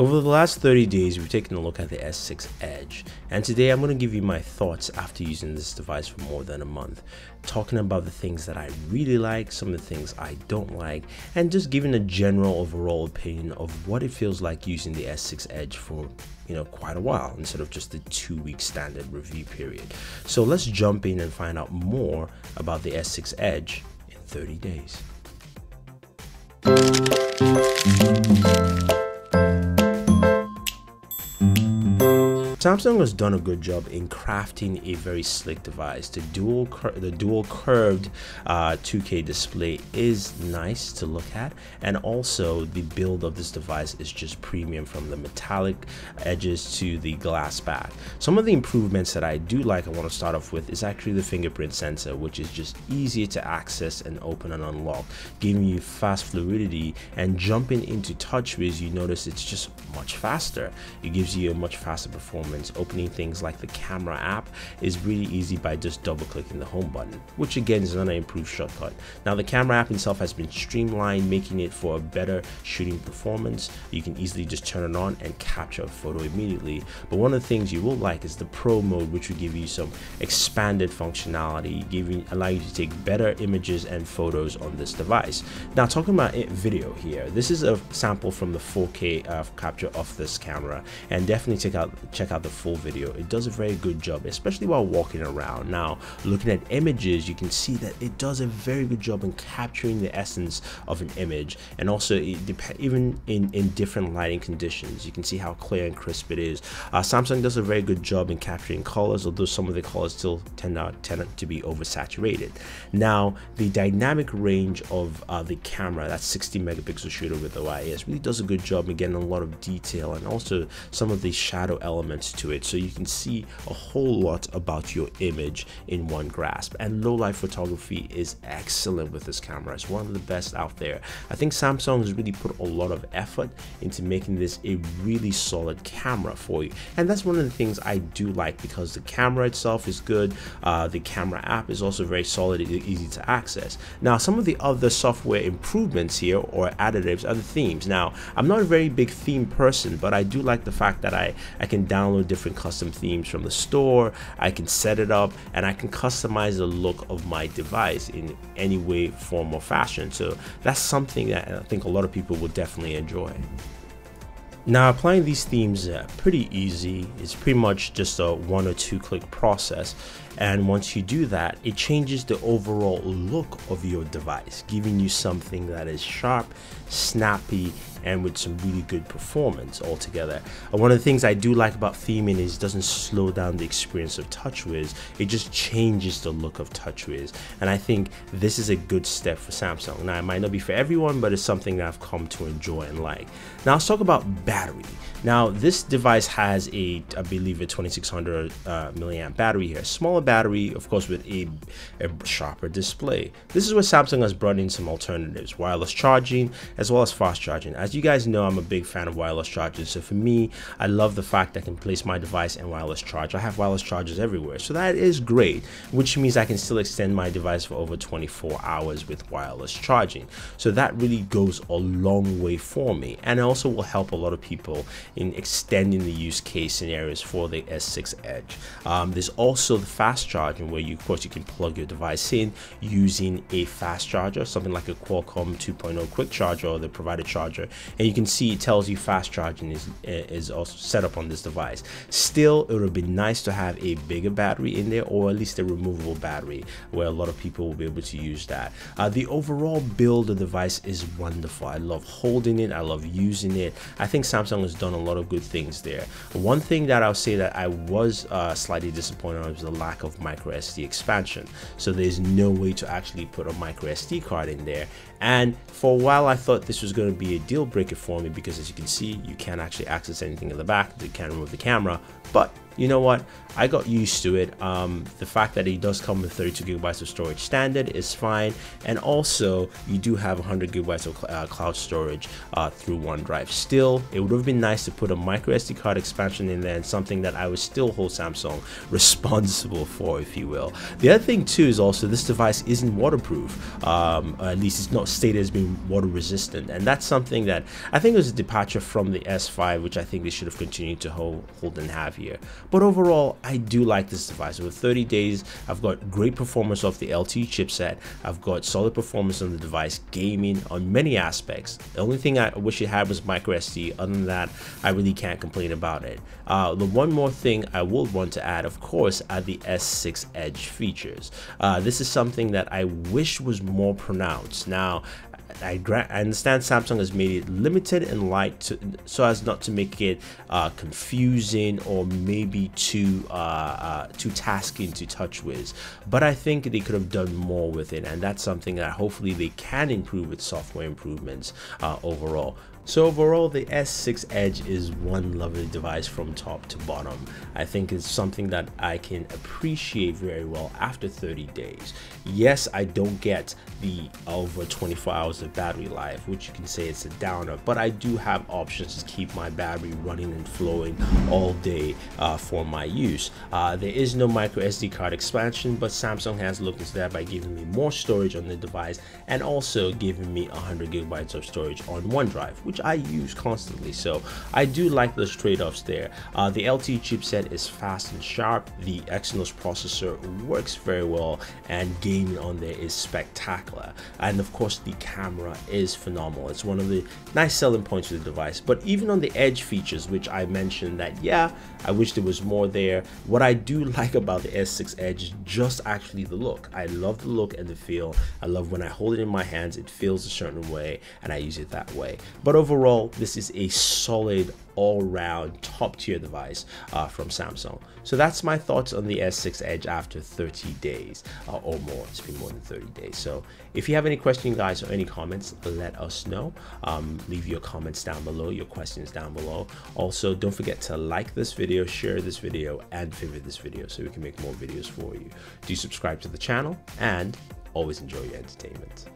Over the last 30 days, we've taken a look at the S6 Edge, and today I'm going to give you my thoughts after using this device for more than a month, talking about the things that I really like, some of the things I don't like, and just giving a general overall opinion of what it feels like using the S6 Edge for, quite a while instead of just the 2-week standard review period. So let's jump in and find out more about the S6 Edge in 30 days. Samsung has done a good job in crafting a very slick device. The dual curved 2K display is nice to look at, and also the build of this device is just premium, from the metallic edges to the glass back. Some of the improvements that I do like, I want to start off with, is actually the fingerprint sensor, which is just easier to access and open and unlock, giving you fast fluidity. And jumping into TouchWiz, you notice it's just much faster. It gives you a much faster performance. Opening things like the camera app is really easy by just double clicking the home button, which again is another improved shortcut. Now, the camera app itself has been streamlined, making it for a better shooting performance. You can easily just turn it on and capture a photo immediately. But one of the things you will like is the pro mode, which will give you some expanded functionality, allow you to take better images and photos on this device. Now, talking about video here, this is a sample from the 4K capture of this camera, and definitely check out the full video. It does a very good job, especially while walking around. Now, looking at images, you can see that it does a very good job in capturing the essence of an image, and also even in different lighting conditions, you can see how clear and crisp it is. Samsung does a very good job in capturing colors, although some of the colors still tend to be oversaturated. Now, the dynamic range of the camera, that 60 megapixel shooter with OIS, really does a good job in getting a lot of detail, and also some of the shadow elements to it, so you can see a whole lot about your image in one grasp. And low light photography is excellent with this camera. It's one of the best out there. I think Samsung has really put a lot of effort into making this a really solid camera for you, and that's one of the things I do like, because the camera itself is good. The camera app is also very solid and easy to access. Now, some of the other software improvements here, or additives, are the themes. Now, I'm not a very big theme person, but I do like the fact that I can download different custom themes from the store. I can set it up, and I can customize the look of my device in any way, form, or fashion. So that's something that I think a lot of people will definitely enjoy. Now, applying these themes pretty easy. It's pretty much just a 1 or 2 click process, and once you do that, it changes the overall look of your device, giving you something that is sharp, snappy, and with some really good performance altogether. And one of the things I do like about theming is it doesn't slow down the experience of TouchWiz. It just changes the look of TouchWiz, and I think this is a good step for Samsung. Now, it might not be for everyone, but it's something that I've come to enjoy and like. Now, let's talk about battery. Now, this device has I believe a 2600 milliamp battery here. Smaller battery, of course, with a sharper display. This is where Samsung has brought in some alternatives: wireless charging as well as fast charging. As you guys know, I'm a big fan of wireless chargers, so for me, I love the fact I can place my device and wireless charge. I have wireless chargers everywhere, so that is great, which means I can still extend my device for over 24 hours with wireless charging. So that really goes a long way for me, and it also will help a lot of people in extending the use case scenarios for the S6 Edge. There's also the fast charging, where of course you can plug your device in using a fast charger, something like a Qualcomm 2.0 quick charger or the provided charger, and you can see it tells you fast charging is also set up on this device. Still, it would be nice to have a bigger battery in there, or at least a removable battery, where a lot of people will be able to use that. The overall build of the device is wonderful. I love holding it, I love using it. I think Samsung has done a lot of good things there. One thing that I'll say that I was slightly disappointed on was the lack of micro SD expansion. So there's no way to actually put a micro SD card in there, and for a while I thought this was going to be a deal breaker for me, because as you can see, you can't actually access anything in the back. You can't remove the camera, but you know what, I got used to it. The fact that it does come with 32 gigabytes of storage standard is fine, and also you do have 100 gigabytes of cloud storage through OneDrive. Still, it would have been nice to put a micro SD card expansion in there, and something that I would still hold Samsung responsible for, if you will. The other thing too is also this device isn't waterproof. At least it's not stated as being water resistant, and that's something that I think was a departure from the S5, which I think they should have continued to hold and have here. But overall, I do like this device. Over 30 days, I've got great performance off the LTE chipset. I've got solid performance on the device, gaming on many aspects. The only thing I wish it had was microSD. Other than that, I really can't complain about it. The one more thing I would want to add, of course, are the S6 Edge features. This is something that I wish was more pronounced. Now, I understand Samsung has made it limited and light so as not to make it confusing or maybe too tasking to TouchWiz, but I think they could have done more with it, and that's something that hopefully they can improve with software improvements overall. So overall, the S6 Edge is one lovely device from top to bottom. I think it's something that I can appreciate very well after 30 days. Yes, I don't get the over 24 hours of battery life, which you can say it's a downer, but I do have options to keep my battery running and flowing all day for my use. There is no micro SD card expansion, but Samsung has looked into that by giving me more storage on the device and also giving me 100 gigabytes of storage on OneDrive, which I use constantly, so I do like those trade-offs there. The LTE chipset is fast and sharp, the Exynos processor works very well, and gaming on there is spectacular, and of course the camera is phenomenal. It's one of the nice selling points of the device. But even on the Edge features, which I mentioned that yeah, I wish there was more there, what I do like about the S6 Edge is just actually the look. I love the look and the feel. I love when I hold it in my hands, it feels a certain way and I use it that way. But overall, this is a solid all-round top-tier device from Samsung. So that's my thoughts on the S6 Edge after 30 days or more. It's been more than 30 days. So if you have any questions, guys, or any comments, let us know. Leave your comments down below, your questions down below. Also, don't forget to like this video, share this video, and favorite this video so we can make more videos for you. Do subscribe to the channel and always enjoy your entertainment.